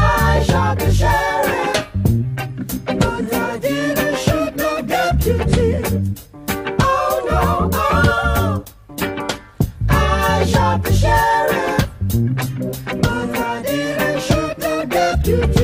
I shot the sheriff, but I didn't shoot the deputy.